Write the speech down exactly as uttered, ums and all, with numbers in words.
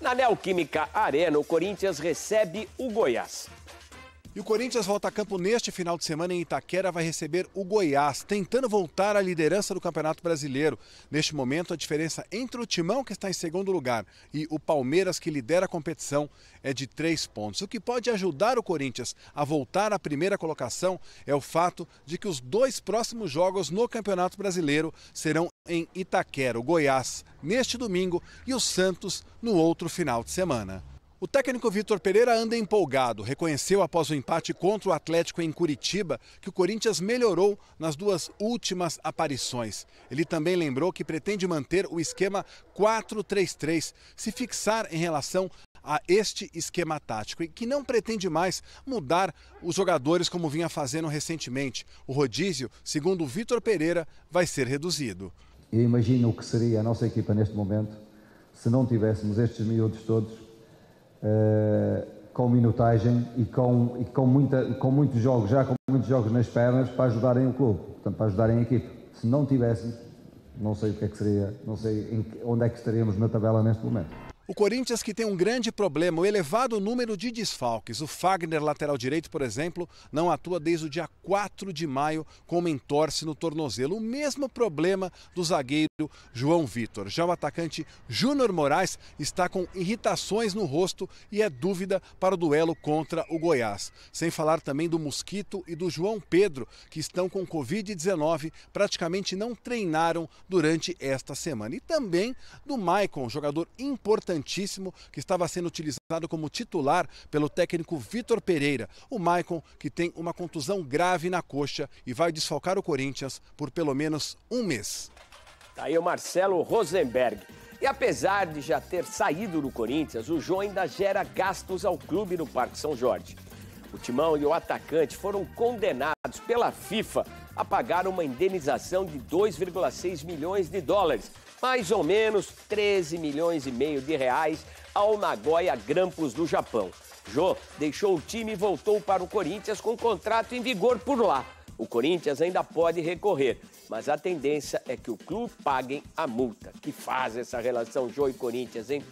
Na Neoquímica Arena, o Corinthians recebe o Goiás. E o Corinthians volta a campo neste final de semana em Itaquera, vai receber o Goiás, tentando voltar à liderança do Campeonato Brasileiro. Neste momento, a diferença entre o Timão, que está em segundo lugar, e o Palmeiras, que lidera a competição, é de três pontos. O que pode ajudar o Corinthians a voltar à primeira colocação é o fato de que os dois próximos jogos no Campeonato Brasileiro serão em Itaquera, o Goiás neste domingo e o Santos no outro final de semana. O técnico Vitor Pereira anda empolgado. Reconheceu após o empate contra o Atlético em Curitiba que o Corinthians melhorou nas duas últimas aparições. Ele também lembrou que pretende manter o esquema quatro três três, se fixar em relação a este esquema tático e que não pretende mais mudar os jogadores como vinha fazendo recentemente. O rodízio, segundo o Vitor Pereira, vai ser reduzido. Eu imagino o que seria a nossa equipa neste momento se não tivéssemos estes miúdos todos. Uh, com minutagem e, com, e com, muita, com muitos jogos, já com muitos jogos nas pernas para ajudarem o clube, portanto, para ajudarem a equipe. Se não tivessem, não sei o que é que seria, não sei em, onde é que estaríamos na tabela neste momento. O Corinthians, que tem um grande problema, o elevado número de desfalques. O Fagner, lateral direito, por exemplo, não atua desde o dia quatro de maio com uma entorse no tornozelo. O mesmo problema do zagueiro João Vitor. Já o atacante Júnior Moraes está com irritações no rosto e é dúvida para o duelo contra o Goiás. Sem falar também do Mosquito e do João Pedro, que estão com Covid dezenove, praticamente não treinaram durante esta semana. E também do Maicon, jogador importante que estava sendo utilizado como titular pelo técnico Vitor Pereira. O Maicon, que tem uma contusão grave na coxa e vai desfalcar o Corinthians por pelo menos um mês. Tá aí o Marcelo Rosenberg. E apesar de já ter saído do Corinthians, o Jô ainda gera gastos ao clube no Parque São Jorge. O Timão e o atacante foram condenados pela FIFA a pagar uma indenização de dois vírgula seis milhões de dólares, mais ou menos treze milhões e meio de reais, ao Nagoya Grampus do Japão. Jô deixou o time e voltou para o Corinthians com um contrato em vigor por lá. O Corinthians ainda pode recorrer, mas a tendência é que o clube pague a multa. Que faz essa relação Jô e Corinthians, hein?